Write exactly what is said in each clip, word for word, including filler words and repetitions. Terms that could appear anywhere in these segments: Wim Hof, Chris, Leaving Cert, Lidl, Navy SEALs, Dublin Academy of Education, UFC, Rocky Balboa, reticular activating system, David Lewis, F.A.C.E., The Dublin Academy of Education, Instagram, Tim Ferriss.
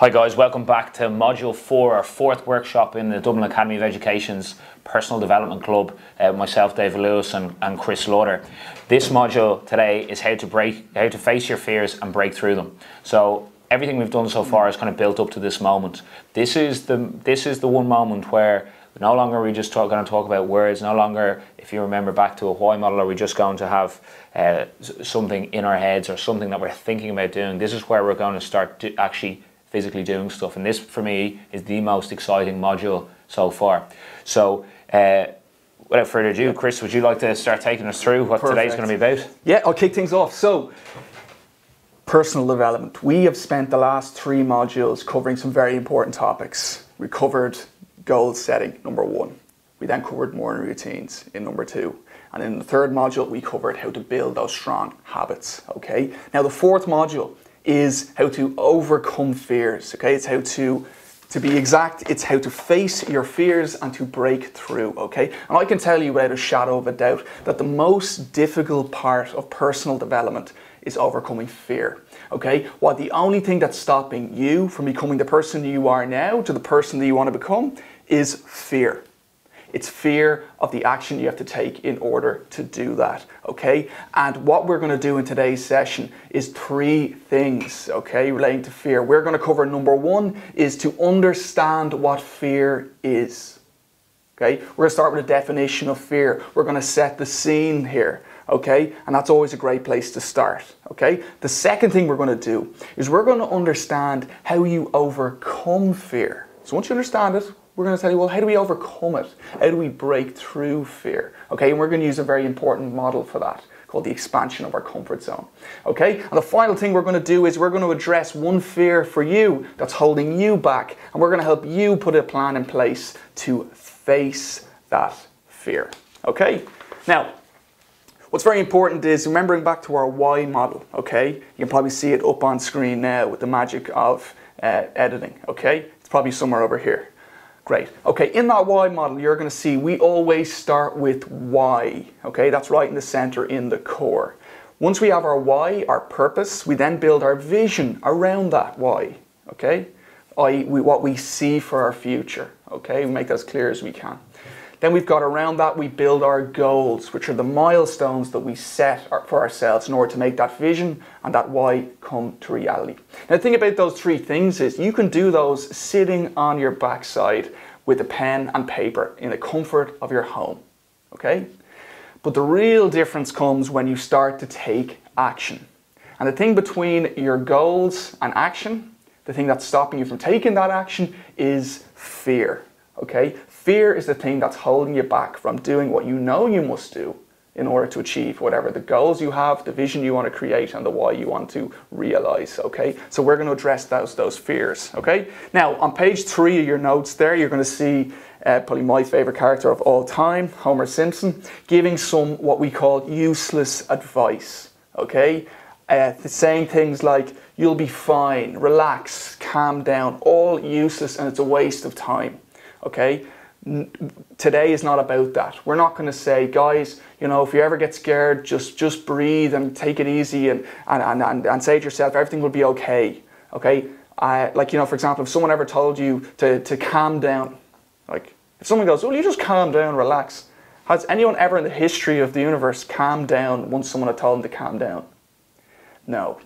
Hi guys, welcome back to Module four, our fourth workshop in the Dublin Academy of Education's Personal Development Club, uh, myself, David Lewis, and, and Chris Lauder. This module today is how to break, how to face your fears and break through them. So everything we've done so far is kind of built up to this moment. This is the, this is the one moment where no longer are we just talk, going to talk about words, no longer, if you remember back to a why model, are we just going to have uh, something in our heads or something that we're thinking about doing. This is where we're going to start to actually physically doing stuff, and this for me is the most exciting module so far. So uh, without further ado, Chris, would you like to start taking us through what Perfect. Today's going to be about? Yeah, I'll kick things off. So personal development. We have spent the last three modules covering some very important topics. We covered goal setting, number one. We then covered morning routines in number two. And in the third module, we covered how to build those strong habits, okay? Now the fourth module is how to overcome fears, okay? It's how to, to be exact, it's how to face your fears and to break through, okay? And I can tell you without a shadow of a doubt that the most difficult part of personal development is overcoming fear, okay? What the only thing that's stopping you from becoming the person you are now to the person that you want to become is fear. It's fear of the action you have to take in order to do that, okay? And what we're gonna do in today's session is three things, okay, relating to fear. We're gonna cover number one is to understand what fear is, okay? We're gonna start with a definition of fear. We're gonna set the scene here, okay? And that's always a great place to start, okay? The second thing we're gonna do is we're gonna understand how you overcome fear. So once you understand it, we're going to tell you, well, how do we overcome it? How do we break through fear? Okay, and we're going to use a very important model for that called the expansion of our comfort zone. Okay, and the final thing we're going to do is we're going to address one fear for you that's holding you back, and we're going to help you put a plan in place to face that fear. Okay, now what's very important is remembering back to our why model. Okay, you can probably see it up on screen now with the magic of uh, editing. Okay, it's probably somewhere over here. Great. Okay, in that why model, you're going to see we always start with why. Okay, that's right in the center, in the core. Once we have our why, our purpose, we then build our vision around that why. Okay, that is we, what we see for our future. Okay, we make that as clear as we can. Then we've got around that, we build our goals, which are the milestones that we set for ourselves in order to make that vision and that why come to reality. Now, the thing about those three things is you can do those sitting on your backside with a pen and paper in the comfort of your home, okay? But the real difference comes when you start to take action. And the thing between your goals and action, the thing that's stopping you from taking that action is fear, okay? Fear is the thing that's holding you back from doing what you know you must do in order to achieve whatever the goals you have, the vision you want to create, and the why you want to realize, okay? So we're going to address those, those fears, okay? Now, on page three of your notes there, you're going to see uh, probably my favorite character of all time, Homer Simpson, giving some what we call useless advice, okay? Uh, saying things like, you'll be fine, relax, calm down, all useless, and it's a waste of time, okay? Today is not about that. We're not going to say, guys, you know, if you ever get scared, just just breathe and take it easy and and, and, and, and say to yourself, everything will be okay, okay? Uh, like, you know, for example, if someone ever told you to, to calm down, like if someone goes, well, you just calm down, relax. Has anyone ever in the history of the universe calmed down once someone had told them to calm down? No.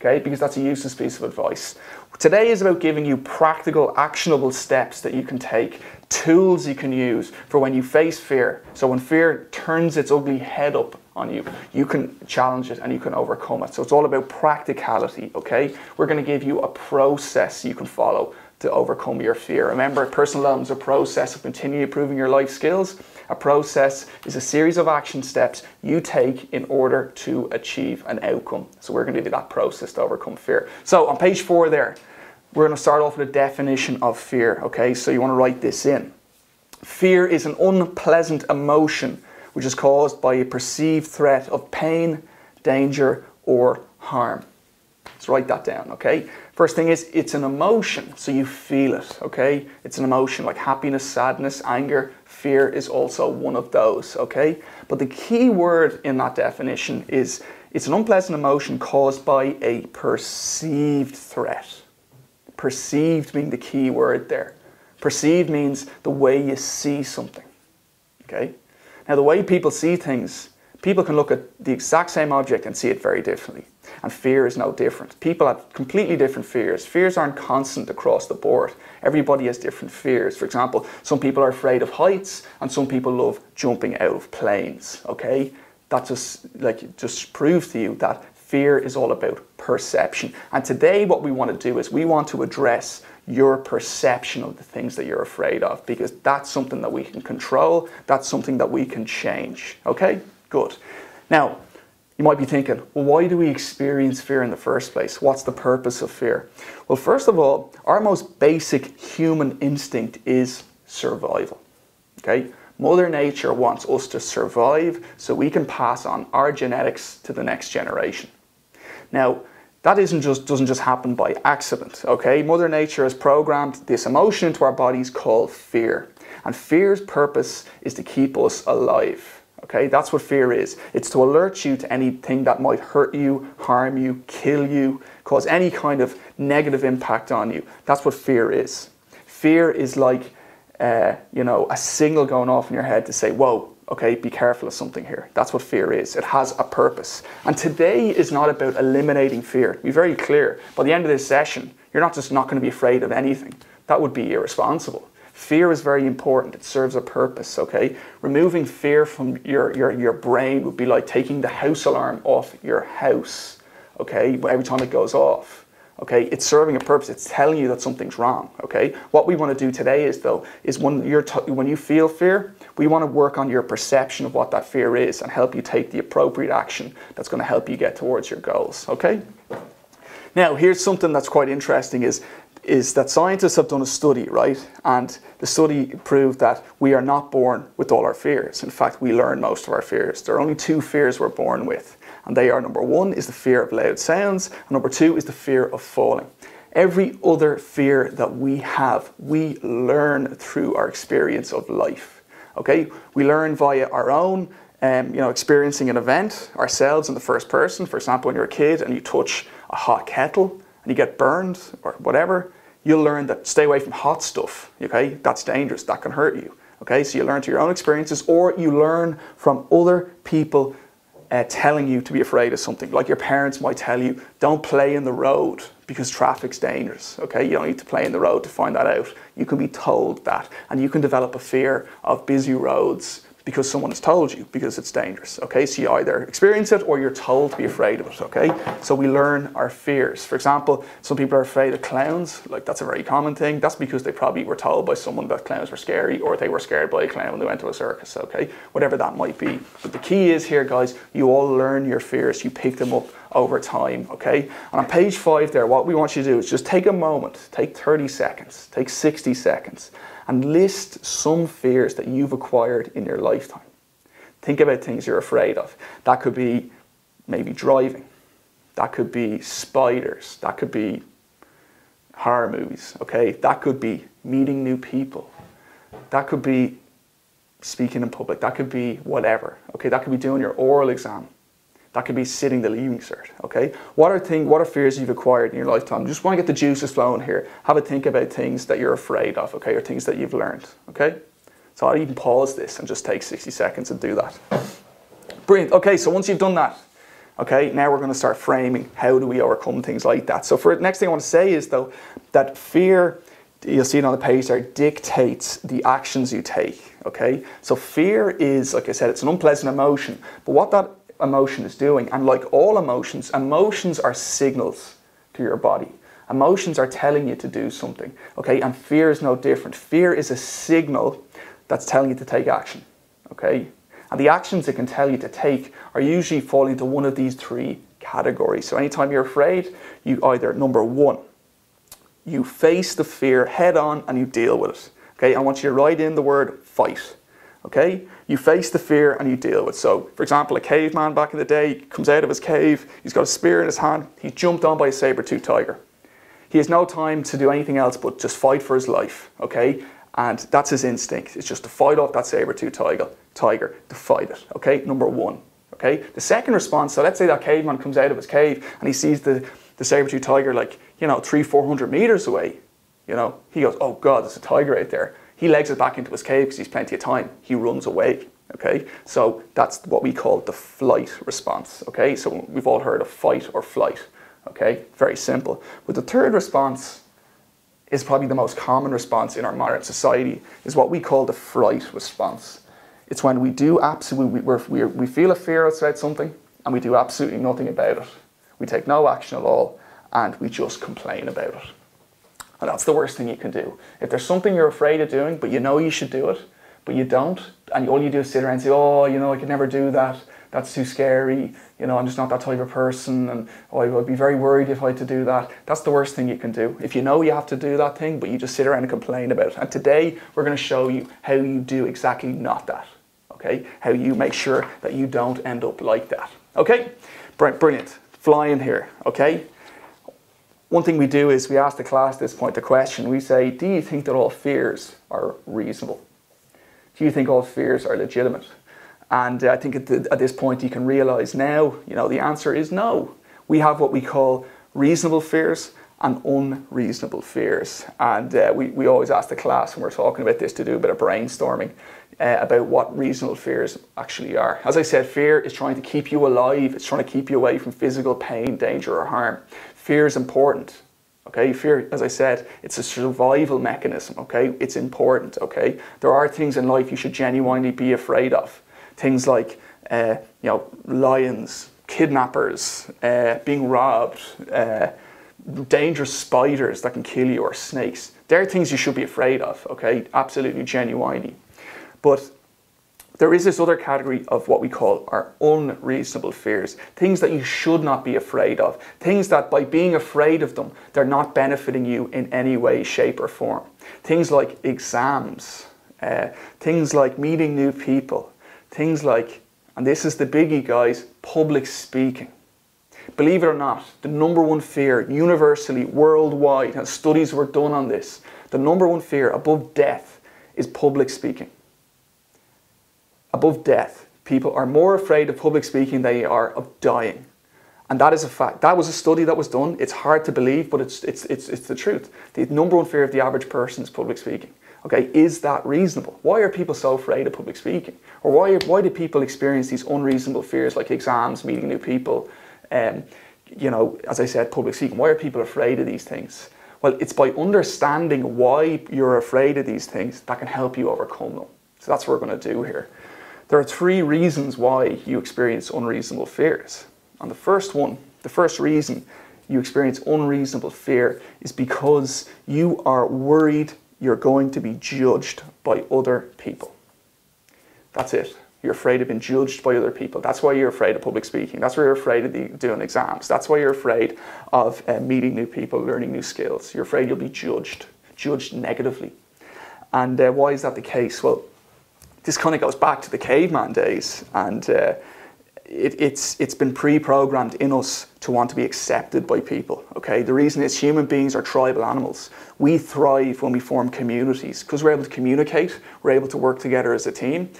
Okay, because that's a useless piece of advice. Today is about giving you practical, actionable steps that you can take, tools you can use for when you face fear. So when fear turns its ugly head up on you, you can challenge it and you can overcome it. So it's all about practicality, okay? We're going to give you a process you can follow to overcome your fear. Remember, personal development is a process of continually improving your life skills. A process is a series of action steps you take in order to achieve an outcome. So we're going to give you that process to overcome fear. So on page four there, we're going to start off with a definition of fear, okay? So you want to write this in. Fear is an unpleasant emotion which is caused by a perceived threat of pain, danger, or harm. Let's write that down, okay? First thing is, it's an emotion, so you feel it, okay? It's an emotion like happiness, sadness, anger. Fear is also one of those, okay? But the key word in that definition is it's an unpleasant emotion caused by a perceived threat. Perceived being the key word there. Perceived means the way you see something. Okay? Now, the way people see things, people can look at the exact same object and see it very differently. And fear is no different. People have completely different fears. Fears aren't constant across the board. Everybody has different fears. For example, some people are afraid of heights and some people love jumping out of planes. Okay? That just, like, just proves to you that fear is all about perception. And today what we want to do is we want to address your perception of the things that you're afraid of, because that's something that we can control. That's something that we can change. Okay? Good. Now, you might be thinking, well, why do we experience fear in the first place? What's the purpose of fear? Well, first of all, our most basic human instinct is survival. Okay? Mother Nature wants us to survive so we can pass on our genetics to the next generation. Now, that isn't just, doesn't just happen by accident, okay? Mother Nature has programmed this emotion into our bodies called fear. And fear's purpose is to keep us alive, okay? That's what fear is. It's to alert you to anything that might hurt you, harm you, kill you, cause any kind of negative impact on you. That's what fear is. Fear is like, uh, you know, a signal going off in your head to say, whoa, okay, be careful of something here. That's what fear is. It has a purpose. And today is not about eliminating fear. Be very clear. By the end of this session, you're not just not going to be afraid of anything. That would be irresponsible. Fear is very important. It serves a purpose, okay? Removing fear from your, your, your brain would be like taking the house alarm off your house, okay? Every time it goes off. Okay, it's serving a purpose. It's telling you that something's wrong. Okay, what we want to do today is though is when you're t when you feel fear, we want to work on your perception of what that fear is and help you take the appropriate action that's going to help you get towards your goals. Okay, now here's something that's quite interesting: is is that scientists have done a study, right? And the study proved that we are not born with all our fears. In fact, we learn most of our fears. There are only two fears we're born with. And they are, number one is the fear of loud sounds, and number two is the fear of falling. Every other fear that we have, we learn through our experience of life. Okay, we learn via our own, um, you know, experiencing an event ourselves in the first person. For example, when you're a kid and you touch a hot kettle and you get burned or whatever, you'll learn that stay away from hot stuff. Okay, that's dangerous. That can hurt you. Okay, so you learn through your own experiences, or you learn from other people. Uh, telling you to be afraid of something. Like your parents might tell you, don't play in the road because traffic's dangerous. Okay, you don't need to play in the road to find that out. You can be told that, and you can develop a fear of busy roads because someone has told you because it's dangerous. Okay, so you either experience it or you're told to be afraid of it. Okay, so we learn our fears. For example, some people are afraid of clowns. Like that's a very common thing. That's because they probably were told by someone that clowns were scary, or they were scared by a clown when they went to a circus. Okay, whatever that might be. But the key is here, guys, you all learn your fears. You pick them up over time. Okay, and on page five there, what we want you to do is just take a moment, take thirty seconds, take sixty seconds, and list some fears that you've acquired in your lifetime. Think about things you're afraid of. That could be maybe driving. That could be spiders. That could be horror movies. Okay, that could be meeting new people. That could be speaking in public. That could be whatever. Okay, that could be doing your oral exam. That could be sitting the Leaving Cert, okay? What are, thing, what are fears you've acquired in your lifetime? Just want to get the juices flowing here. Have a think about things that you're afraid of, okay? Or things that you've learned, okay? So I'll even pause this and just take sixty seconds and do that. Brilliant. Okay, so once you've done that, okay, now we're going to start framing how do we overcome things like that. So for the next thing I want to say is, though, that fear, you'll see it on the page there, dictates the actions you take, okay? So fear is, like I said, it's an unpleasant emotion, but what that emotion is doing, and like all emotions, emotions are signals to your body. Emotions are telling you to do something, okay? And fear is no different. Fear is a signal that's telling you to take action, okay? And the actions it can tell you to take are usually falling into one of these three categories. So anytime you're afraid, you either, number one, you face the fear head on and you deal with it, okay? I want you to write in the word fight. Okay, you face the fear and you deal with it. So, for example, a caveman back in the day comes out of his cave, he's got a spear in his hand, he's jumped on by a saber-toothed tiger. He has no time to do anything else but just fight for his life, okay? And that's his instinct, it's just to fight off that saber-toothed tiger, tiger, to fight it, okay? Number one, okay? The second response, so let's say that caveman comes out of his cave and he sees the, the saber-tooth tiger, like, you know, three, four hundred meters away, you know, he goes, oh God, there's a tiger right there. He legs it back into his cave because he's plenty of time. He runs away, okay? So that's what we call the flight response, okay? So we've all heard of fight or flight, okay? Very simple. But the third response is probably the most common response in our modern society, is what we call the fright response. It's when we do absolutely, we're, we're, we feel a fear about something and we do absolutely nothing about it. We take no action at all and we just complain about it. And that's the worst thing you can do. If there's something you're afraid of doing, but you know you should do it, but you don't, and all you do is sit around and say, oh, you know, I could never do that. That's too scary. You know, I'm just not that type of person. And oh, I would be very worried if I had to do that. That's the worst thing you can do. If you know you have to do that thing, but you just sit around and complain about it. And today, we're going to show you how you do exactly not that. Okay? How you make sure that you don't end up like that. Okay? Brilliant. Fly in here. Okay? One thing we do is we ask the class at this point the question, we say, do you think that all fears are reasonable? Do you think all fears are legitimate? And I think at, the, at this point you can realise now, you know, the answer is no. We have what we call reasonable fears and unreasonable fears. And uh, we, we always ask the class when we're talking about this to do a bit of brainstorming uh, about what reasonable fears actually are. As I said, fear is trying to keep you alive. It's trying to keep you away from physical pain, danger or harm. Fear is important, okay? Fear, as I said, it's a survival mechanism, okay? It's important, okay? There are things in life you should genuinely be afraid of. Things like, uh, you know, lions, kidnappers, uh, being robbed, uh, dangerous spiders that can kill you or snakes. They're things you should be afraid of, okay? Absolutely, genuinely. But there is this other category of what we call our unreasonable fears, things that you should not be afraid of, things that by being afraid of them, they're not benefiting you in any way, shape or form. Things like exams, uh, things like meeting new people, things like, and this is the biggie guys, public speaking. Believe it or not, the number one fear universally, worldwide, and studies were done on this, the number one fear above death is public speaking. Above death, people are more afraid of public speaking than they are of dying. And that is a fact. That was a study that was done. It's hard to believe, but it's, it's, it's, it's the truth. The number one fear of the average person is public speaking. Okay, is that reasonable? Why are people so afraid of public speaking? Or why, why do people experience these unreasonable fears like exams, meeting new people, um, you know, as I said, public speaking? Why are people afraid of these things? Well, it's by understanding why you're afraid of these things that can help you overcome them. So that's what we're going to do here. There are three reasons why you experience unreasonable fears. And the first one, the first reason you experience unreasonable fear is because you are worried you're going to be judged by other people. That's it. You're afraid of being judged by other people. That's why you're afraid of public speaking. That's why you're afraid of the, doing exams. That's why you're afraid of uh, meeting new people, learning new skills. You're afraid you'll be judged, judged negatively. And uh, why is that the case? Well, this kind of goes back to the caveman days, and uh, it, it's, it's been pre-programmed in us to want to be accepted by people. Okay? The reason is human beings are tribal animals. We thrive when we form communities because we're able to communicate, we're able to work together as a team.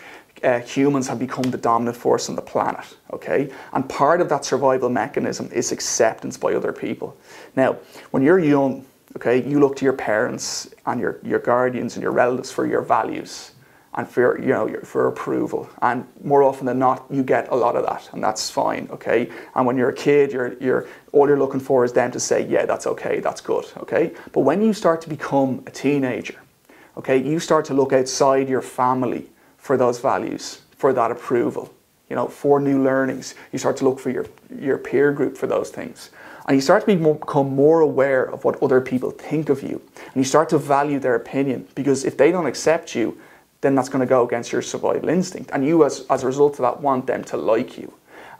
Uh, humans have become the dominant force on the planet. Okay? And part of that survival mechanism is acceptance by other people. Now, when you're young, okay, you look to your parents and your, your guardians and your relatives for your values and for, you know, for approval. And more often than not, you get a lot of that, and that's fine, okay? And when you're a kid, you're, you're, all you're looking for is them to say, yeah, that's okay, that's good, okay? But when you start to become a teenager, okay, you start to look outside your family for those values, for that approval, you know, for new learnings. You start to look for your, your peer group for those things. And you start to become more aware of what other people think of you. And you start to value their opinion, because if they don't accept you, then that's going to go against your survival instinct. And you, as, as a result of that, want them to like you.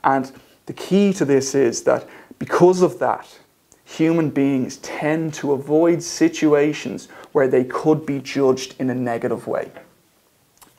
And the key to this is that because of that, human beings tend to avoid situations where they could be judged in a negative way.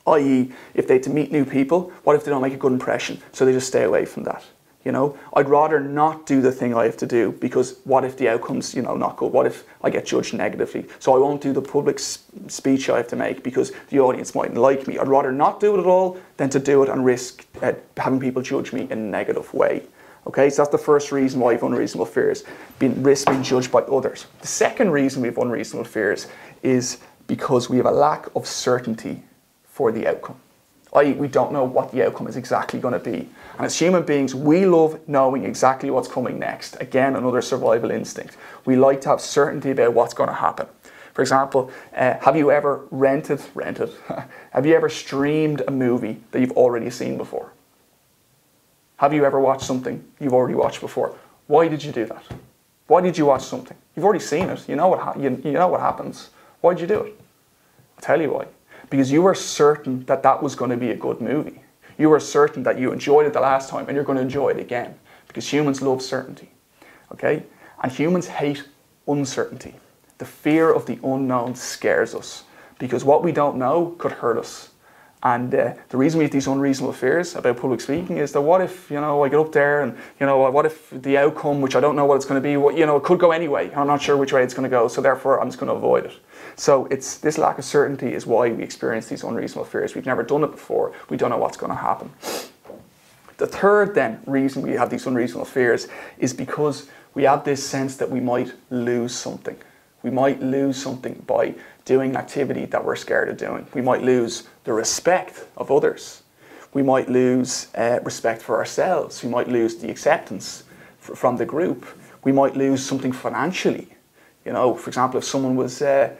that is, if they had to meet new people, what if they don't make a good impression? So they just stay away from that. You know, I'd rather not do the thing I have to do, because what if the outcome's, you know, not good? What if I get judged negatively? So I won't do the public speech I have to make because the audience mightn't like me. I'd rather not do it at all than to do it and risk uh, having people judge me in a negative way. Okay, so that's the first reason why we have unreasonable fears, being risk being judged by others. The second reason we have unreasonable fears is because we have a lack of certainty for the outcome. that is we don't know what the outcome is exactly going to be. And as human beings, we love knowing exactly what's coming next. Again, another survival instinct. We like to have certainty about what's going to happen. For example, uh, have you ever rented, rented, have you ever streamed a movie that you've already seen before? Have you ever watched something you've already watched before? Why did you do that? Why did you watch something? You've already seen it. You know what, ha you, you know what happens. Why did you do it? I'll tell you why. Because you were certain that that was going to be a good movie. You were certain that you enjoyed it the last time and you're going to enjoy it again. Because humans love certainty. Okay? And humans hate uncertainty. The fear of the unknown scares us. Because what we don't know could hurt us. And uh, the reason we have these unreasonable fears about public speaking is that what if, you know, I get up there and, you know, what if the outcome, which I don't know what it's going to be, what, you know, it could go anyway. I'm not sure which way it's going to go, so therefore I'm just going to avoid it. So it's this lack of certainty is why we experience these unreasonable fears. We've never done it before. We don't know what's going to happen. The third, then, reason we have these unreasonable fears is because we have this sense that we might lose something. We might lose something by doing an activity that we're scared of doing. We might lose the respect of others. We might lose uh, respect for ourselves. We might lose the acceptance f from the group. We might lose something financially. You know, for example, if someone was uh,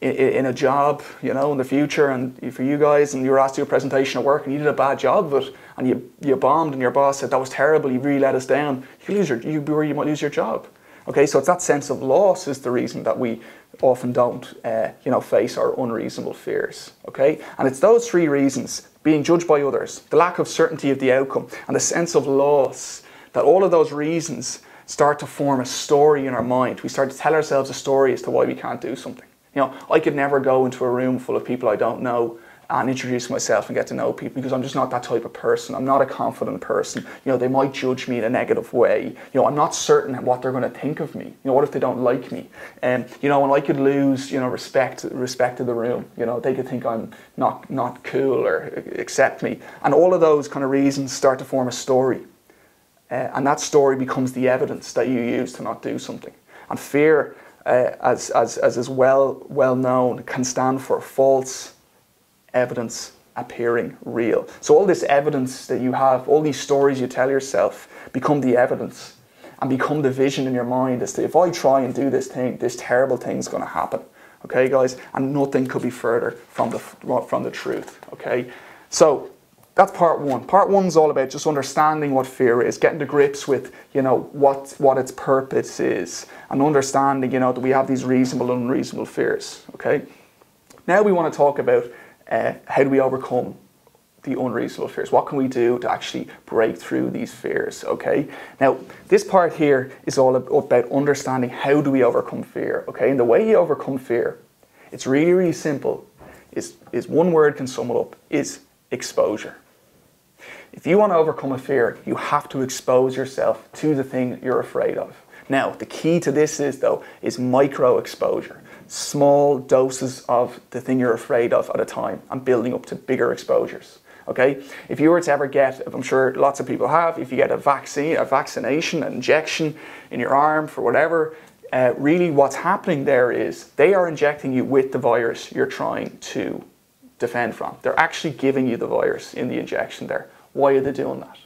in, in a job, you know, in the future, and for you guys, and you were asked to do a presentation at work, and you did a bad job of it, and you, you bombed, and your boss said, that was terrible, you really let us down, you, lose your, you, you might lose your job. Okay, so it's that sense of loss is the reason that we often don't, uh, you know, face our unreasonable fears. Okay, and it's those three reasons: being judged by others, the lack of certainty of the outcome, and the sense of loss. That all of those reasons start to form a story in our mind. We start to tell ourselves a story as to why we can't do something. You know, I could never go into a room full of people I don't know and introduce myself and get to know people, because I'm just not that type of person. I'm not a confident person. You know, they might judge me in a negative way. You know, I'm not certain what they're going to think of me. You know, what if they don't like me? And um, you know, and I could lose, you know, respect, respect of the room. You know, they could think I'm not, not cool or accept me. And all of those kind of reasons start to form a story. Uh, and that story becomes the evidence that you use to not do something. And fear, uh, as, as, as is well, well known, can stand for false evidence appearing real. So all this evidence that you have, all these stories you tell yourself, become the evidence and become the vision in your mind as to, if I try and do this thing, this terrible thing's going to happen. Okay, guys? And nothing could be further from the, from the truth. Okay? So that's part one. Part one's all about just understanding what fear is, getting to grips with, you know, what, what its purpose is, and understanding, you know, that we have these reasonable and unreasonable fears. Okay? Now we want to talk about Uh, how do we overcome the unreasonable fears? What can we do to actually break through these fears? Okay. Now, this part here is all about understanding how do we overcome fear. Okay. And the way you overcome fear, it's really, really simple. It's, it's one word can sum it up, is exposure. If you want to overcome a fear, you have to expose yourself to the thing you're afraid of. Now, the key to this is, though, is micro exposure. Small doses of the thing you're afraid of at a time and building up to bigger exposures. Okay? If you were to ever get, I'm sure lots of people have, if you get a vaccine, a vaccination, an injection in your arm for whatever, uh, really what's happening there is they are injecting you with the virus you're trying to defend from. They're actually giving you the virus in the injection there. Why are they doing that?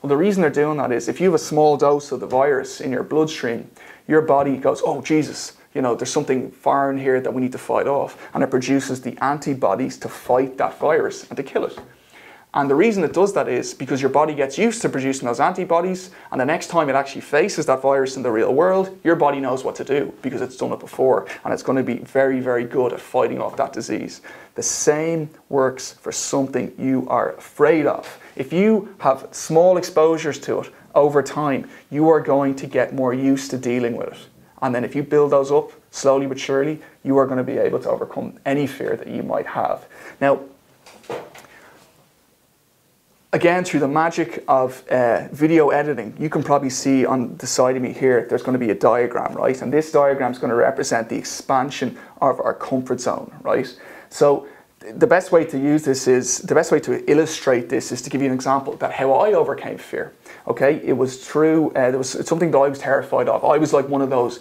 Well, the reason they're doing that is if you have a small dose of the virus in your bloodstream, your body goes, oh, Jesus, you know, there's something foreign here that we need to fight off. And it produces the antibodies to fight that virus and to kill it. And the reason it does that is because your body gets used to producing those antibodies. And the next time it actually faces that virus in the real world, your body knows what to do because it's done it before. And it's going to be very, very good at fighting off that disease. The same works for something you are afraid of. If you have small exposures to it over time, you are going to get more used to dealing with it. And then if you build those up, slowly but surely, you are going to be able to overcome any fear that you might have. Now, again, through the magic of uh, video editing, you can probably see on the side of me here, there's going to be a diagram, right? And this diagram is going to represent the expansion of our comfort zone, right? So the best way to use this is, the best way to illustrate this is to give you an example about how I overcame fear. Okay, it was through, uh, there was something that I was terrified of. I was like one of those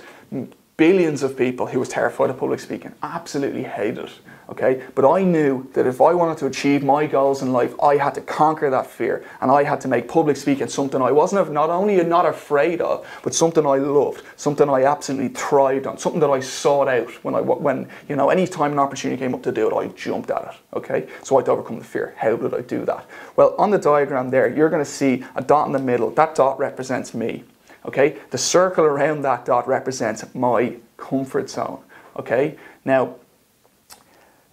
billions of people who was terrified of public speaking, absolutely hated it, okay? But I knew that if I wanted to achieve my goals in life, I had to conquer that fear, and I had to make public speaking something I wasn't not only not afraid of, but something I loved, something I absolutely thrived on, something that I sought out when, I, when you know, any time an opportunity came up to do it, I jumped at it, okay? So I had to overcome the fear. How did I do that? Well, on the diagram there, you're gonna see a dot in the middle. That dot represents me. Okay, the circle around that dot represents my comfort zone. Okay, now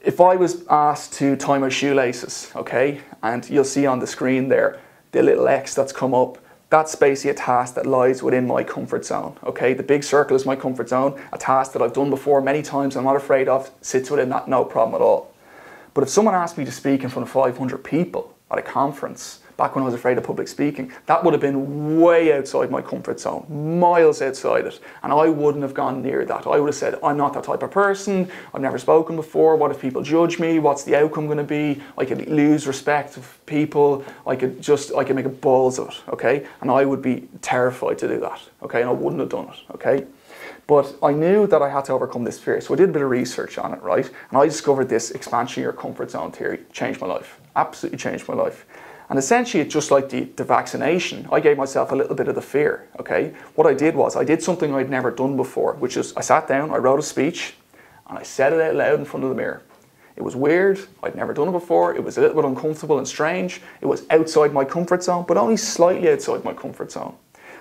if I was asked to tie my shoelaces, okay, and you'll see on the screen there the little X that's come up, that's basically a task that lies within my comfort zone. Okay, the big circle is my comfort zone, a task that I've done before many times, I'm not afraid of, sits within that, no problem at all. But if someone asked me to speak in front of five hundred people at a conference, back when I was afraid of public speaking, that would have been way outside my comfort zone, miles outside it, and I wouldn't have gone near that. I would have said, I'm not that type of person, I've never spoken before, what if people judge me, what's the outcome going to be, I could lose respect of people, I could just, I could make a balls of it, okay? And I would be terrified to do that, okay? And I wouldn't have done it, okay? But I knew that I had to overcome this fear, so I did a bit of research on it, right? And I discovered this expansion of your comfort zone theory. Changed my life, absolutely changed my life. And essentially, it's just like the, the vaccination. I gave myself a little bit of the fear, okay? What I did was, I did something I'd never done before, which is I sat down, I wrote a speech, and I said it out loud in front of the mirror. It was weird, I'd never done it before, it was a little bit uncomfortable and strange, it was outside my comfort zone, but only slightly outside my comfort zone.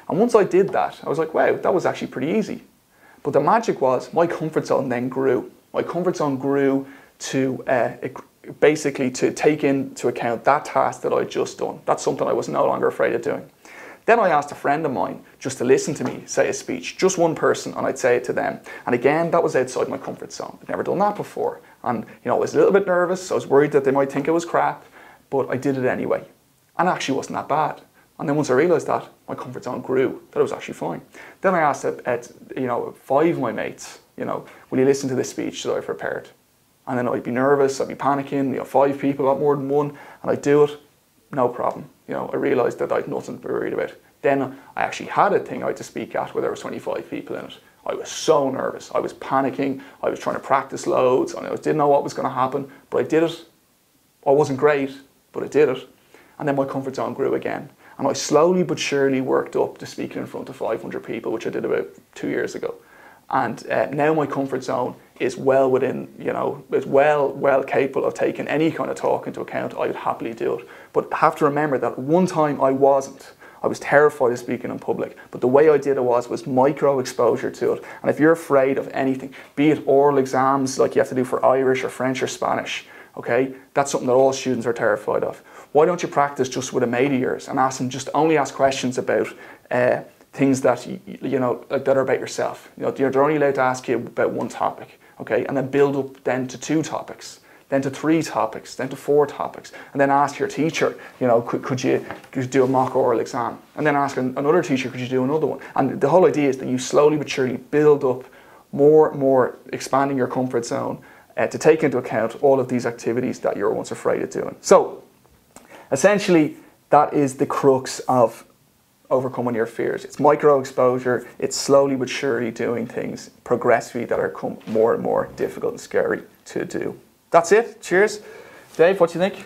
And once I did that, I was like, wow, that was actually pretty easy. But the magic was, my comfort zone then grew. My comfort zone grew to, uh, it, basically to take into account that task that I'd just done. That's something I was no longer afraid of doing. Then I asked a friend of mine just to listen to me say a speech, just one person, and I'd say it to them. And again, that was outside my comfort zone. I'd never done that before. And you know, I was a little bit nervous, I was worried that they might think it was crap, but I did it anyway. And it actually wasn't that bad. And then once I realised that, my comfort zone grew, that it was actually fine. Then I asked at, at, you know, five of my mates, you know, will you listen to this speech that I prepared? And then I'd be nervous, I'd be panicking, you know, five people, a lot more than one, and I'd do it, no problem. You know, I realised that I had nothing to be worried about. Then I actually had a thing I had to speak at where there was twenty-five people in it. I was so nervous, I was panicking, I was trying to practice loads, and I didn't know what was going to happen, but I did it. I wasn't great, but I did it. And then my comfort zone grew again. And I slowly but surely worked up to speaking in front of five hundred people, which I did about two years ago. And uh, now my comfort zone is well within, you know, is well, well capable of taking any kind of talk into account. I would happily do it. But have to remember that one time I wasn't. I was terrified of speaking in public. But the way I did it was, was micro exposure to it. And if you're afraid of anything, be it oral exams like you have to do for Irish or French or Spanish, okay, that's something that all students are terrified of. Why don't you practice just with a mate of yours and ask them, just only ask questions about uh, things that, you know, that are about yourself. You know, they're only allowed to ask you about one topic, okay? And then build up then to two topics, then to three topics, then to four topics, and then ask your teacher, you know, could, could, you, could you do a mock oral exam? And then ask another teacher, could you do another one? And the whole idea is that you slowly but surely build up more and more, expanding your comfort zone uh, to take into account all of these activities that you're once afraid of doing. So essentially, that is the crux of overcoming your fears. It's micro exposure, it's slowly but surely doing things progressively that are more and more difficult and scary to do. That's it, cheers. Dave, what do you think?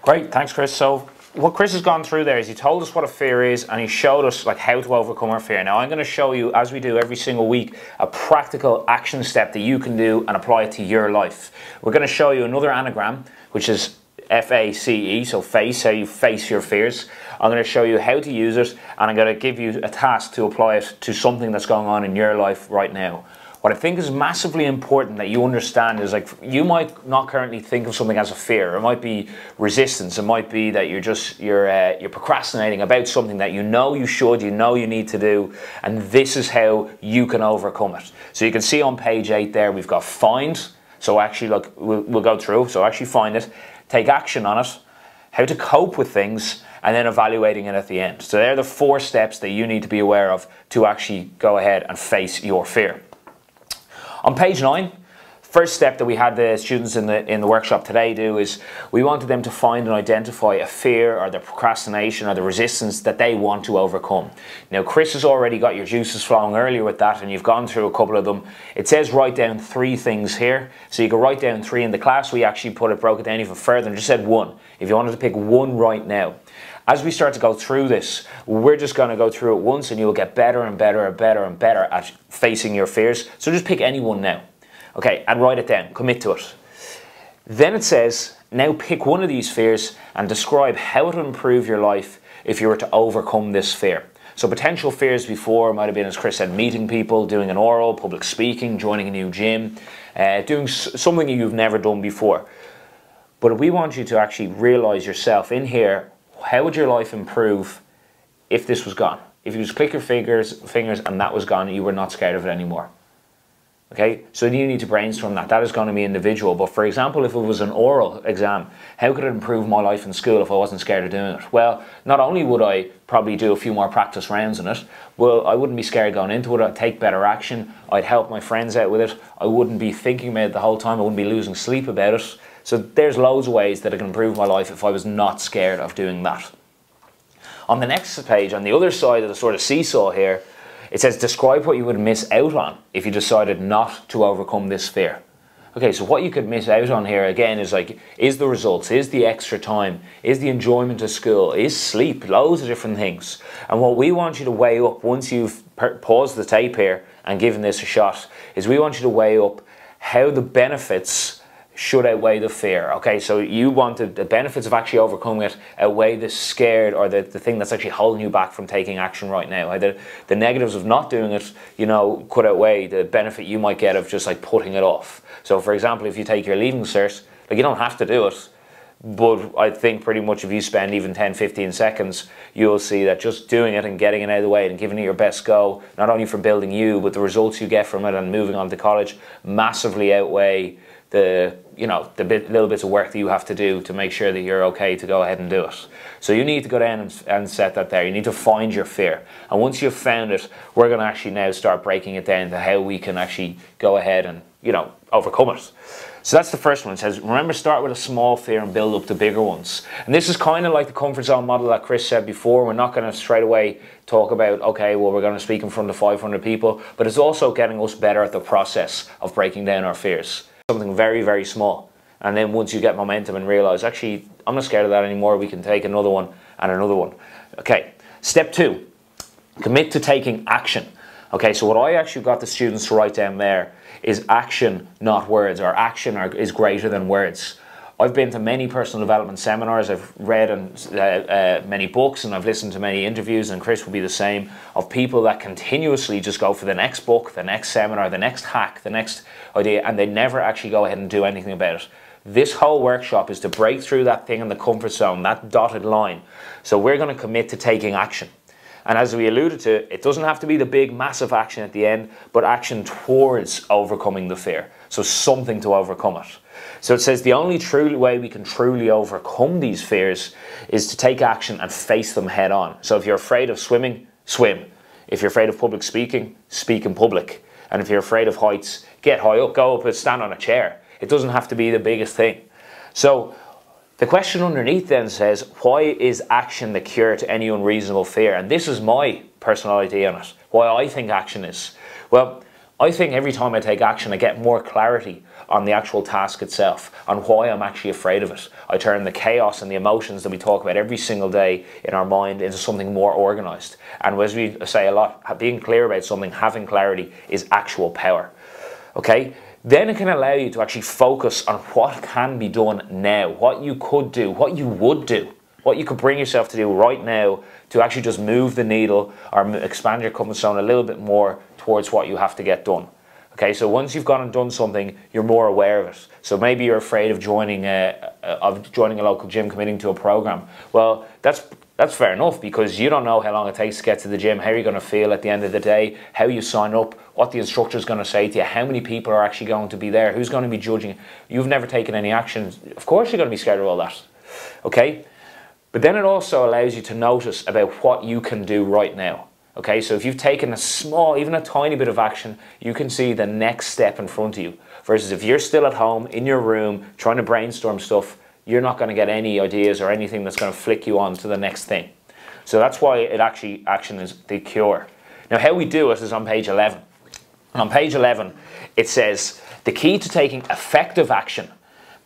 Great, thanks Chris. So what Chris has gone through there is he told us what a fear is and he showed us like how to overcome our fear. Now I'm going to show you, as we do every single week, a practical action step that you can do and apply it to your life. We're going to show you another anagram, which is F A C E, so face, how you face your fears. I'm going to show you how to use it and I'm going to give you a task to apply it to something that's going on in your life right now. What I think is massively important that you understand is, like, you might not currently think of something as a fear. It might be resistance. It might be that you're just, you're, uh, you're procrastinating about something that you know you should, you know you need to do, and this is how you can overcome it. So you can see on page eight there, we've got find. So actually, look, we'll, we'll go through. So actually find it. Take action on it, how to cope with things, and then evaluating it at the end. So they're the four steps that you need to be aware of to actually go ahead and face your fear. On page nine, first step that we had the students in the, in the workshop today do is we wanted them to find and identify a fear or the procrastination or the resistance that they want to overcome. Now, Chris has already got your juices flowing earlier with that, and you've gone through a couple of them. It says write down three things here. So you can write down three. In the class, we actually put it, broke it down even further and just said one. If you wanted to pick one right now. As we start to go through this, we're just going to go through it once and you'll get better and better and better and better at facing your fears. So just pick any one now. Okay, and write it down. Commit to it. Then it says, now pick one of these fears and describe how it would improve your life if you were to overcome this fear. So potential fears before might have been, as Chris said, meeting people, doing an oral, public speaking, joining a new gym, uh, doing something you've never done before. But we want you to actually realize yourself in here, how would your life improve if this was gone? If you just click your fingers, fingers and that was gone, you were not scared of it anymore. Okay, so you need to brainstorm that. That is going to be individual. But for example, if it was an oral exam, how could it improve my life in school if I wasn't scared of doing it? Well, not only would I probably do a few more practice rounds in it, well, I wouldn't be scared going into it. I'd take better action. I'd help my friends out with it. I wouldn't be thinking about it the whole time. I wouldn't be losing sleep about it. So there's loads of ways that I can improve my life if I was not scared of doing that. On the next page, on the other side of the sort of seesaw here, it says describe what you would miss out on if you decided not to overcome this fear. Okay, so what you could miss out on here again is like, is the results, is the extra time, is the enjoyment of school, is sleep, loads of different things. And what we want you to weigh up once you've paused the tape here and given this a shot is we want you to weigh up how the benefits should outweigh the fear. Okay, so you wanted the benefits of actually overcoming it outweigh the scared or the, the thing that's actually holding you back from taking action right now. Either the negatives of not doing it, you know, could outweigh the benefit you might get of just like putting it off. So for example, if you take your leaving cert, like you don't have to do it, but I think pretty much if you spend even ten, fifteen seconds, you'll see that just doing it and getting it out of the way and giving it your best go, not only for building you, but the results you get from it and moving on to college massively outweigh the, you know, the bit, little bits of work that you have to do to make sure that you're okay to go ahead and do it. So you need to go down and, and set that there. You need to find your fear. And once you've found it, we're going to actually now start breaking it down to how we can actually go ahead and, you know, overcome it. So that's the first one. It says, remember, start with a small fear and build up the bigger ones. And this is kind of like the comfort zone model that Chris said before. We're not going to straight away talk about, okay, well, we're going to speak in front of five hundred people, but it's also getting us better at the process of breaking down our fears. Something very, very small. And then once you get momentum and realize, actually, I'm not scared of that anymore, we can take another one and another one. Okay, step two, commit to taking action. Okay, so what I actually got the students to write down there is action, not words, or action are, is greater than words. I've been to many personal development seminars, I've read and, uh, uh, many books, and I've listened to many interviews, and Chris will be the same, of people that continuously just go for the next book, the next seminar, the next hack, the next idea, and they never actually go ahead and do anything about it. This whole workshop is to break through that thing in the comfort zone, that dotted line. So we're going to commit to taking action. And as we alluded to, it doesn't have to be the big, massive action at the end, but action towards overcoming the fear. So something to overcome it. So it says the only true way we can truly overcome these fears is to take action and face them head on. So if you're afraid of swimming, swim. If you're afraid of public speaking, speak in public. And if you're afraid of heights, get high up, go up and stand on a chair. It doesn't have to be the biggest thing. So the question underneath then says, why is action the cure to any unreasonable fear? And this is my personal idea on it, why I think action is. Well, I think every time I take action, I get more clarity on the actual task itself, on why I'm actually afraid of it. I turn the chaos and the emotions that we talk about every single day in our mind into something more organized. And as we say a lot, being clear about something, having clarity is actual power. Okay? Then it can allow you to actually focus on what can be done now, what you could do, what you would do, what you could bring yourself to do right now to actually just move the needle or expand your comfort zone a little bit more towards what you have to get done. Okay, so once you've gone and done something, you're more aware of it. So maybe you're afraid of joining a, of joining a local gym, committing to a program. Well, that's That's fair enough, because you don't know how long it takes to get to the gym, how you're going to feel at the end of the day, how you sign up, what the instructor is going to say to you, how many people are actually going to be there, who's going to be judging. You've never taken any action. Of course you're going to be scared of all that. Okay? But then it also allows you to notice about what you can do right now. Okay, so if you've taken a small, even a tiny bit of action, you can see the next step in front of you. Versus if you're still at home, in your room, trying to brainstorm stuff, you're not going to get any ideas or anything that's going to flick you on to the next thing. So that's why it actually, action is the cure. Now how we do it is on page eleven. And on page eleven, it says, the key to taking effective action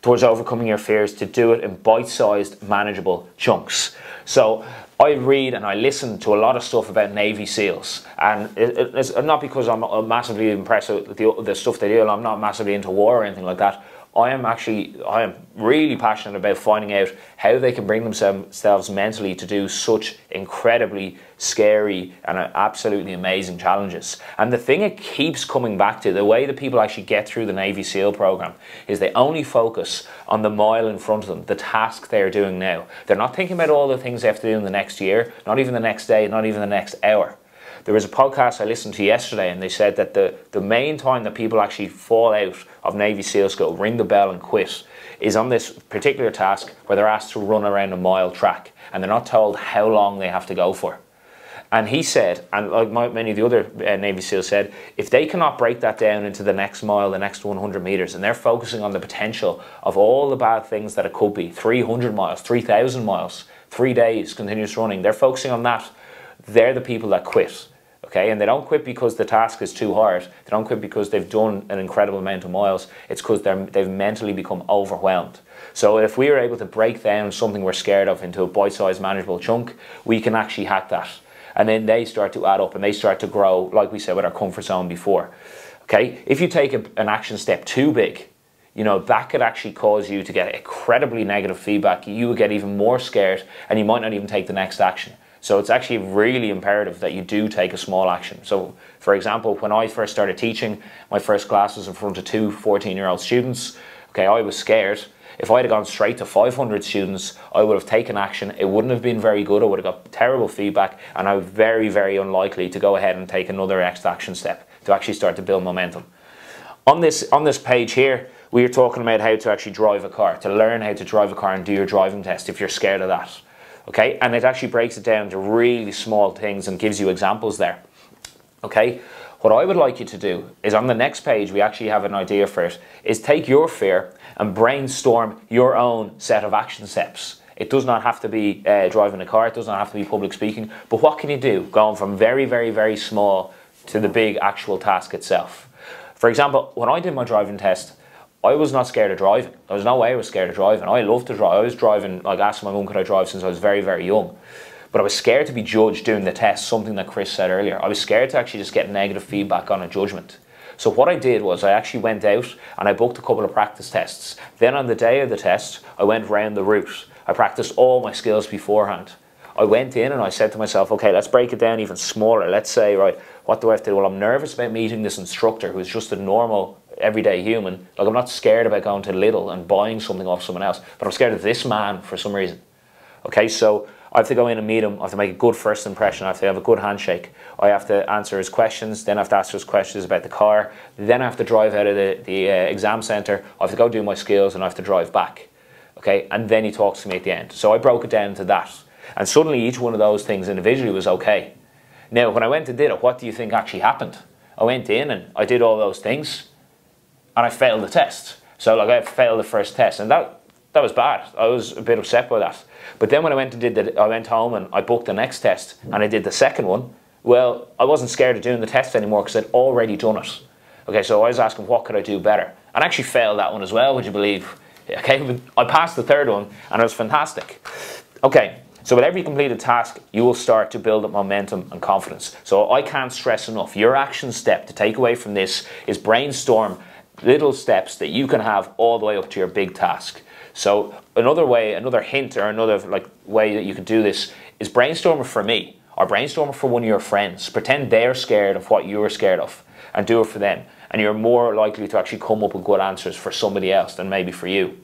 towards overcoming your fears to do it in bite-sized, manageable chunks. So I read and I listen to a lot of stuff about Navy SEALs, and it, it's not because I'm massively impressed with the, the stuff they do. I'm not massively into war or anything like that. I am actually, I am really passionate about finding out how they can bring themselves mentally to do such incredibly scary and absolutely amazing challenges. And the thing it keeps coming back to, the way that people actually get through the Navy SEAL program, is they only focus on the mile in front of them, the task they're doing now. They're not thinking about all the things they have to do in the next year, not even the next day, not even the next hour. There was a podcast I listened to yesterday, and they said that the, the main time that people actually fall out of Navy SEAL school, ring the bell and quit, is on this particular task where they're asked to run around a mile track and they're not told how long they have to go for. And he said, and like my, many of the other uh, Navy SEALs said, if they cannot break that down into the next mile, the next one hundred meters, and they're focusing on the potential of all the bad things that it could be, three hundred miles, three thousand miles, three days continuous running, they're focusing on that, they're the people that quit. Okay, and they don't quit because the task is too hard. They don't quit because they've done an incredible amount of miles. It's because they've mentally become overwhelmed. So if we are able to break down something we're scared of into a bite-sized manageable chunk, we can actually hack that. And then they start to add up and they start to grow, like we said with our comfort zone before. Okay, if you take a, an action step too big, you know, that could actually cause you to get incredibly negative feedback. You would get even more scared and you might not even take the next action. So it's actually really imperative that you do take a small action. So for example, when I first started teaching, my first class was in front of two fourteen year old students. Okay, I was scared. If I had gone straight to five hundred students, I would have taken action. It wouldn't have been very good. I would have got terrible feedback, and I was very, very unlikely to go ahead and take another extra action step to actually start to build momentum. On this, on this page here, we are talking about how to actually drive a car, to learn how to drive a car and do your driving test if you're scared of that. Okay, and it actually breaks it down to really small things and gives you examples there. Okay, what I would like you to do is, on the next page, we actually have an idea for it, is take your fear and brainstorm your own set of action steps. It does not have to be uh, driving a car, it does not have to be public speaking, but what can you do going from very, very, very small to the big actual task itself? For example, when I did my driving test, I was not scared of driving. There was no way I was scared of driving. I loved to drive. I was driving, like, asked my mum could I drive since I was very, very young. But I was scared to be judged doing the test, something that Chris said earlier. I was scared to actually just get negative feedback on a judgment. So what I did was I actually went out and I booked a couple of practice tests. Then on the day of the test, I went round the route. I practiced all my skills beforehand. I went in and I said to myself, okay, let's break it down even smaller. Let's say, right, what do I have to do? Well, I'm nervous about meeting this instructor who's just a normal, everyday human. Like, I'm not scared about going to Lidl and buying something off someone else, but I'm scared of this man for some reason. Okay, so I have to go in and meet him. I have to make a good first impression. I have to have a good handshake. I have to answer his questions. Then I have to answer his questions about the car. Then I have to drive out of the, the uh, exam center. I have to go do my skills, and I have to drive back. Okay, and then he talks to me at the end. So I broke it down to that. And suddenly each one of those things individually was okay. Now, when I went and did it, what do you think actually happened? I went in and I did all those things, and I failed the test. So, like, I failed the first test, and that, that was bad. I was a bit upset by that. But then when I went and did the, I went home and I booked the next test, and I did the second one, well, I wasn't scared of doing the test anymore because I'd already done it. Okay, so I was asking, what could I do better? And I actually failed that one as well, would you believe? Okay, but I passed the third one, and it was fantastic. Okay. So with every completed task, you will start to build up momentum and confidence. So I can't stress enough, your action step to take away from this is brainstorm little steps that you can have all the way up to your big task. So another way, another hint or another like way that you could do this is brainstorm for me, or brainstorm for one of your friends. Pretend they're scared of what you're scared of and do it for them. And you're more likely to actually come up with good answers for somebody else than maybe for you.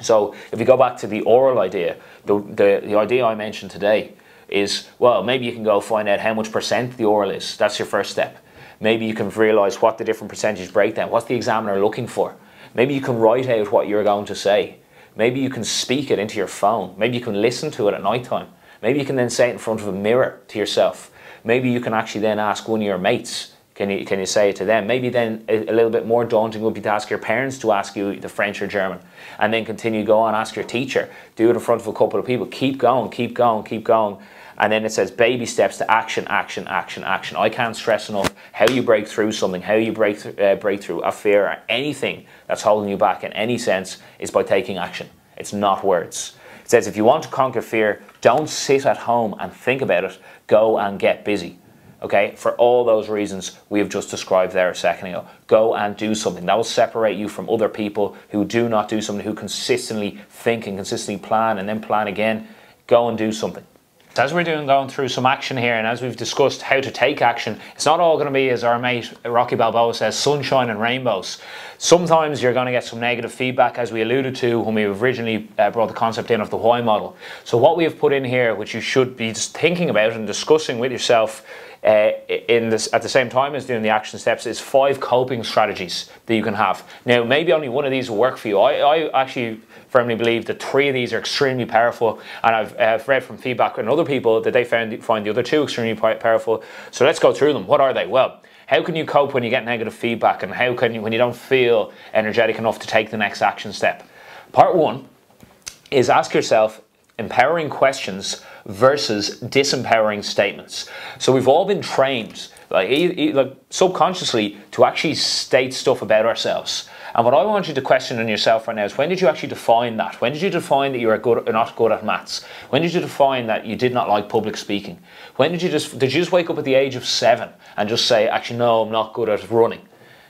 So if you go back to the oral idea, the, the, the idea I mentioned today is, well, maybe you can go find out how much percent the oral is. That's your first step. Maybe you can realize what the different percentage breakdown, what's the examiner looking for. Maybe you can write out what you're going to say. Maybe you can speak it into your phone. Maybe you can listen to it at night time. Maybe you can then say it in front of a mirror to yourself. Maybe you can actually then ask one of your mates, can you, can you say it to them? Maybe then a, a little bit more daunting would be to ask your parents to ask you the French or German, and then continue, go on, ask your teacher, do it in front of a couple of people, keep going, keep going, keep going. And then it says baby steps to action, action, action, action. I can't stress enough how you break through something, how you break, th uh, break through a fear or anything that's holding you back in any sense is by taking action. It's not words. It says if you want to conquer fear, don't sit at home and think about it, go and get busy. Okay, for all those reasons we have just described there a second ago. Go and do something. That will separate you from other people who do not do something, who consistently think and consistently plan and then plan again. Go and do something. So as we're doing, going through some action here, and as we've discussed how to take action, it's not all going to be, as our mate Rocky Balboa says, sunshine and rainbows. Sometimes you're going to get some negative feedback, as we alluded to when we originally uh, brought the concept in of the why model. So what we have put in here, which you should be just thinking about and discussing with yourself uh, in this, at the same time as doing the action steps, is five coping strategies that you can have. Now, maybe only one of these will work for you. I, I actually firmly believe that three of these are extremely powerful, and I've, I've read from feedback and other people that they found find the other two extremely powerful. So let's go through them. What are they? Well, how can you cope when you get negative feedback, and how can you, when you don't feel energetic enough to take the next action step? Part one is ask yourself empowering questions versus disempowering statements. So we've all been trained, like, like subconsciously, to actually state stuff about ourselves. And what I want you to question in yourself right now is, when did you actually define that? When did you define that you were good, not good at maths? When did you define that you did not like public speaking? When did you just, did you just wake up at the age of seven and just say, actually, no, I'm not good at running?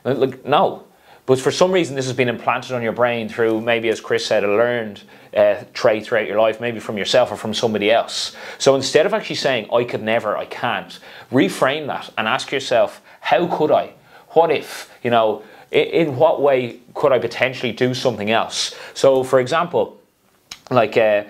Like, no. But for some reason, this has been implanted on your brain through, maybe, as Chris said, a learned uh, trait throughout your life, maybe from yourself or from somebody else. So instead of actually saying, I could never, I can't, reframe that and ask yourself, how could I? What if, you know, in what way could I potentially do something else? So, for example, like uh,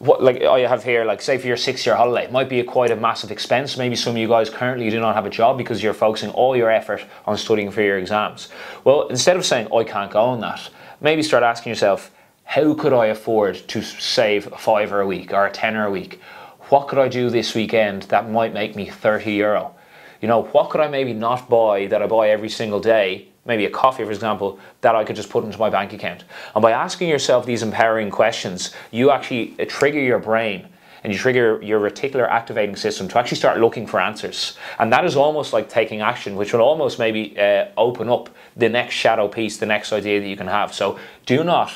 what, like I have here, like say for your six-year holiday, it might be a quite a massive expense. Maybe some of you guys currently do not have a job because you're focusing all your effort on studying for your exams. Well, instead of saying, I can't go on that, maybe start asking yourself, how could I afford to save a fiver a week or a tenner a week? What could I do this weekend that might make me thirty euro? You know, what could I maybe not buy that I buy every single day? Maybe a coffee, for example, that I could just put into my bank account. And by asking yourself these empowering questions, you actually trigger your brain and you trigger your reticular activating system to actually start looking for answers. And that is almost like taking action, which will almost maybe uh, open up the next shadow piece, the next idea that you can have. So do not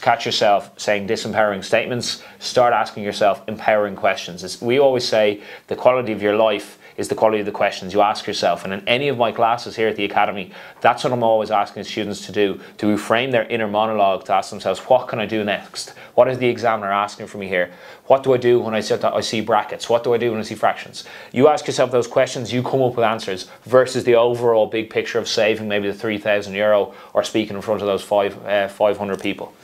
catch yourself saying disempowering statements. Start asking yourself empowering questions. As we always say, the quality of your life is the quality of the questions you ask yourself. And in any of my classes here at the Academy, that's what I'm always asking students to do, to reframe their inner monologue, to ask themselves, what can I do next? What is the examiner asking for me here? What do I do when I see brackets? What do I do when I see fractions? You ask yourself those questions, you come up with answers, versus the overall big picture of saving maybe the three thousand euro or speaking in front of those five, uh, five hundred people.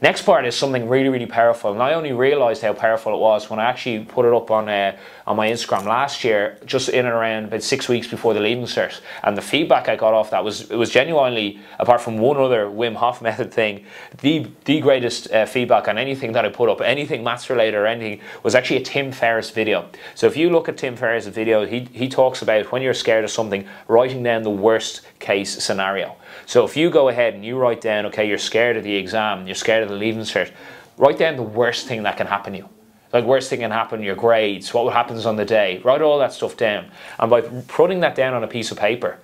Next part is something really, really powerful, and I only realised how powerful it was when I actually put it up on uh, on my Instagram last year, just in and around about six weeks before the Leaving Cert. And the feedback I got off that was, it was genuinely, apart from one other Wim Hof method thing, the, the greatest uh, feedback on anything that I put up, anything maths related or anything, was actually a Tim Ferriss video. So if you look at Tim Ferriss' video, he, he talks about, when you're scared of something, writing down the worst case scenario. So if you go ahead and you write down, okay, you're scared of the exam, you're scared of the Leaving Cert, write down the worst thing that can happen to you. Like, worst thing can happen, your grades, what happens on the day, write all that stuff down. And by putting that down on a piece of paper,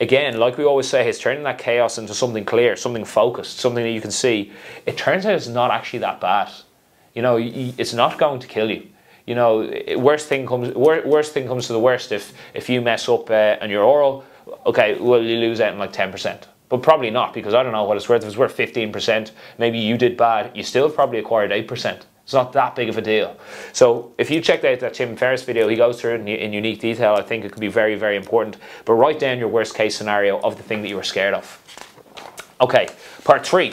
again, like we always say, it's turning that chaos into something clear, something focused, something that you can see. It turns out it's not actually that bad. You know, it's not going to kill you. You know, worst thing comes, worst thing comes to the worst, if, if you mess up uh, on your oral, okay, well, you lose out in like ten percent. But probably not, because I don't know what it's worth. If it's worth fifteen percent, maybe you did bad, you still probably acquired eight percent. It's not that big of a deal. So if you checked out that Tim Ferriss video, he goes through it in unique detail. I think it could be very, very important. But write down your worst case scenario of the thing that you were scared of. Okay, part three.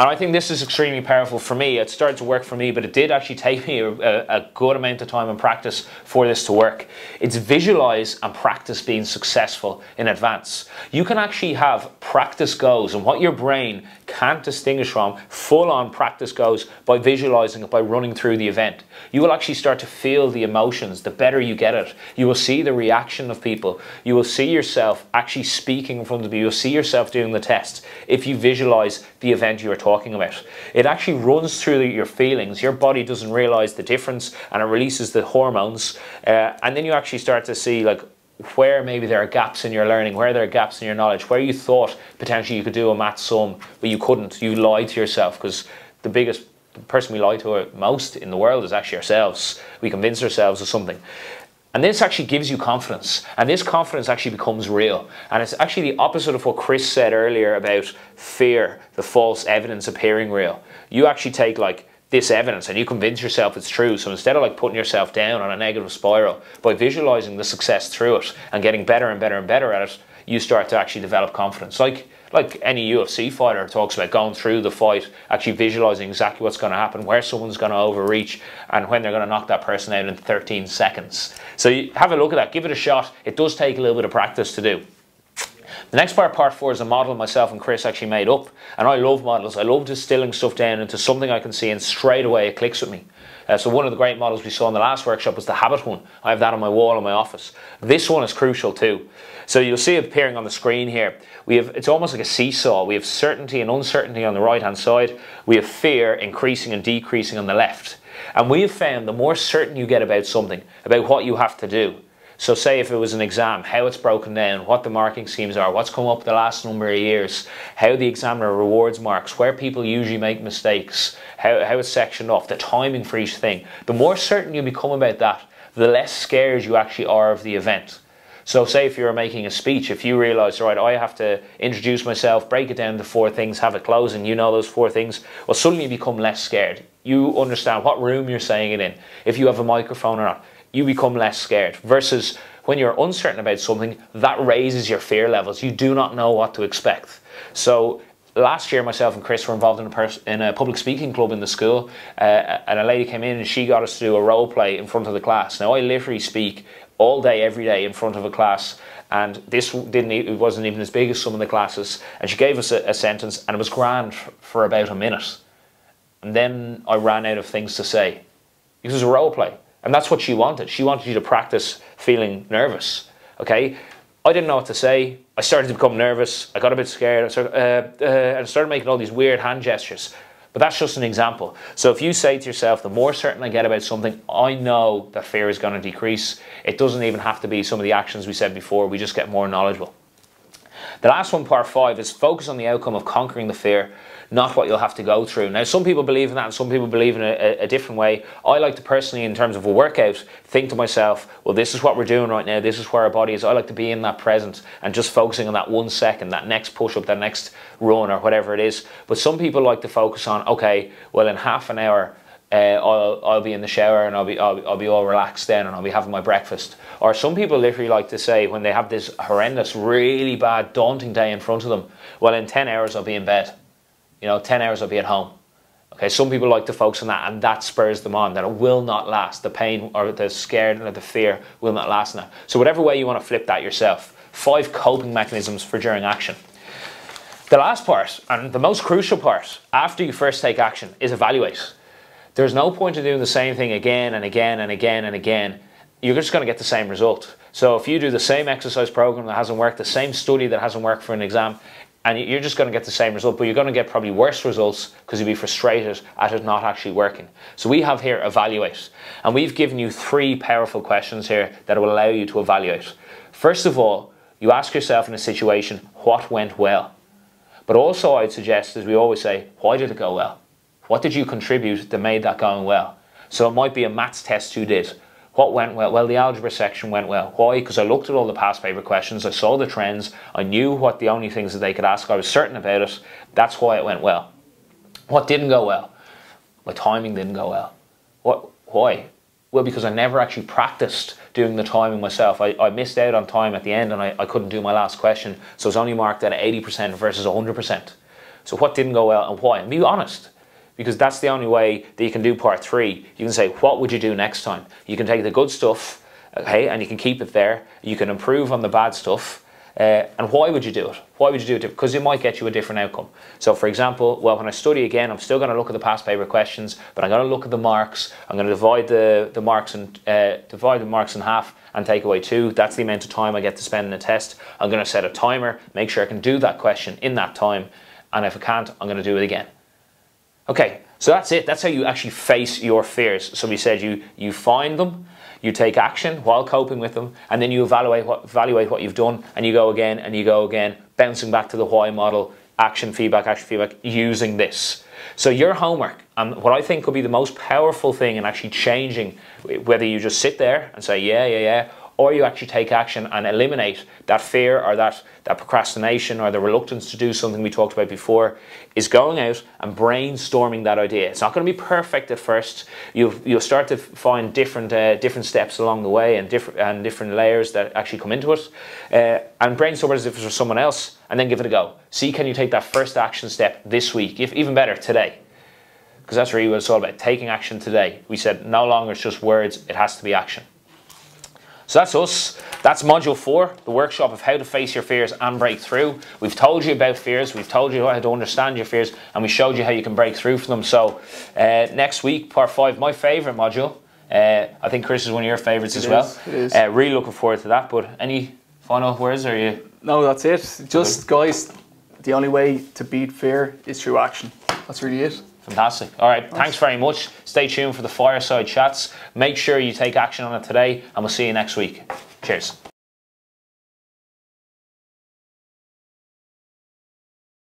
And I think this is extremely powerful for me. It started to work for me, but it did actually take me a, a good amount of time and practice for this to work. It's visualize and practice being successful in advance. You can actually have practice goals and what your brain can't distinguish from full-on practice goes by visualizing it, by running through the event. You will actually start to feel the emotions the better you get it. You will see the reaction of people. You will see yourself actually speaking in front of you. You'll see yourself doing the tests if you visualize the event you are talking about. It actually runs through your feelings. Your body doesn't realize the difference and it releases the hormones. Uh, and then you actually start to see, like, where maybe there are gaps in your learning, where there are gaps in your knowledge, where you thought potentially you could do a math sum, but you couldn't. You lied to yourself, because the biggest the person we lie to most in the world is actually ourselves. We convince ourselves of something. And this actually gives you confidence, and this confidence actually becomes real. And it's actually the opposite of what Chris said earlier about fear, the false evidence appearing real. You actually take, like, this evidence and you convince yourself it's true. So instead of, like, putting yourself down on a negative spiral, by visualizing the success through it and getting better and better and better at it, you start to actually develop confidence. Like, like any U F C fighter talks about going through the fight, actually visualizing exactly what's going to happen, where someone's going to overreach, and when they're going to knock that person out in thirteen seconds. So you have a look at that, give it a shot. It does take a little bit of practice to do. The next part, part four, is a model myself and Chris actually made up. And I love models. I love distilling stuff down into something I can see and straight away it clicks with me. Uh, so one of the great models we saw in the last workshop was the habit one. I have that on my wall in my office. This one is crucial too. So you'll see it appearing on the screen here. We have, it's almost like a seesaw. We have certainty and uncertainty on the right hand side. We have fear increasing and decreasing on the left. And we have found the more certain you get about something, about what you have to do, so say if it was an exam, how it's broken down, what the marking schemes are, what's come up the last number of years, how the examiner rewards marks, where people usually make mistakes, how, how it's sectioned off, the timing for each thing. The more certain you become about that, the less scared you actually are of the event. So say if you're making a speech, if you realize, all right, I have to introduce myself, break it down to four things, have a closing, you know those four things, well, suddenly you become less scared. You understand what room you're saying it in, if you have a microphone or not. You become less scared, versus when you're uncertain about something, that raises your fear levels. You do not know what to expect. So last year, myself and Chris were involved in a, pers in a public speaking club in the school, uh, and a lady came in and she got us to do a role play in front of the class. Now, I literally speak all day, every day in front of a class, and this didn't, it wasn't even as big as some of the classes, and she gave us a, a sentence, and it was grand for about a minute. And then I ran out of things to say. It was a role play. And that's what she wanted. She wanted you to practice feeling nervous, okay? I didn't know what to say. I started to become nervous. I got a bit scared. I started, uh, uh, I started making all these weird hand gestures. But that's just an example. So if you say to yourself, the more certain I get about something, I know that fear is going to decrease. It doesn't even have to be some of the actions we said before. We just get more knowledgeable. The last one, part five, is focus on the outcome of conquering the fear, not what you'll have to go through. Now, some people believe in that and some people believe in a, a different way. I like to personally, in terms of a workout, think to myself, well, this is what we're doing right now. This is where our body is. I like to be in that present and just focusing on that one second, that next push-up, that next run or whatever it is. But some people like to focus on, okay, well, in half an hour, Uh, I'll, I'll be in the shower and I'll be, I'll, I'll be all relaxed then and I'll be having my breakfast. Or some people literally like to say, when they have this horrendous, really bad, daunting day in front of them, well, in ten hours I'll be in bed. You know, ten hours I'll be at home. Okay, some people like to focus on that, and that spurs them on, that it will not last. The pain or the scared or the fear will not last now. So whatever way you want to flip that yourself. Five coping mechanisms for during action. The last part, and the most crucial part, after you first take action, is evaluate. There's no point in doing the same thing again and again and again and again. You're just going to get the same result. So if you do the same exercise program that hasn't worked, the same study that hasn't worked for an exam, and you're just going to get the same result, but you're going to get probably worse results because you'll be frustrated at it not actually working. So we have here evaluate. And we've given you three powerful questions here that will allow you to evaluate. First of all, you ask yourself in a situation, what went well? But also I'd suggest, as we always say, why did it go well? What did you contribute that made that going well? So it might be a maths test you did. What went well? Well, the algebra section went well. Why? Because I looked at all the past paper questions, I saw the trends, I knew what the only things that they could ask, I was certain about it. That's why it went well. What didn't go well? My timing didn't go well. What? Why? Well, because I never actually practiced doing the timing myself. I, I missed out on time at the end and I, I couldn't do my last question. So it's only marked at eighty percent versus one hundred percent. So what didn't go well and why? And be honest. Because that's the only way that you can do part three. You can say, what would you do next time? You can take the good stuff, okay, and you can keep it there. You can improve on the bad stuff, Uh, and why would you do it? Why would you do it? Because it might get you a different outcome. So for example, well, when I study again, I'm still going to look at the past paper questions, but I'm going to look at the marks. I'm going to divide the, the marks and uh, divide the marks in half and take away two. That's the amount of time I get to spend in a test. I'm going to set a timer, make sure I can do that question in that time. And if I can't, I'm going to do it again. Okay, so that's it. That's how you actually face your fears. Somebody said you, you find them. You take action while coping with them, and then you evaluate what, evaluate what you've done, and you go again, and you go again, bouncing back to the why model, action, feedback, action, feedback, using this. So your homework, and what I think could be the most powerful thing in actually changing, whether you just sit there and say, yeah, yeah, yeah, or you actually take action and eliminate that fear or that, that procrastination or the reluctance to do something we talked about before, is going out and brainstorming that idea. It's not going to be perfect at first. You'll, you'll start to find different, uh, different steps along the way and different, and different layers that actually come into it. Uh, and brainstorm as if it was someone else, and then give it a go. See, can you take that first action step this week? If, even better, today. Because that's really what it's all about, taking action today. We said no longer it's just words, it has to be action. So that's us. That's module four, the workshop of how to face your fears and break through. We've told you about fears, we've told you how to understand your fears, and we showed you how you can break through from them. So uh, next week, part five, my favourite module. Uh, I think Chris is one of your favourites as well. It is. Uh, really looking forward to that. But any final words? Are you? No, that's it. Just guys, the only way to beat fear is through action. That's really it. Fantastic. All right, thanks very much. Stay tuned for the fireside chats. Make sure you take action on it today, and we'll see you next week. Cheers.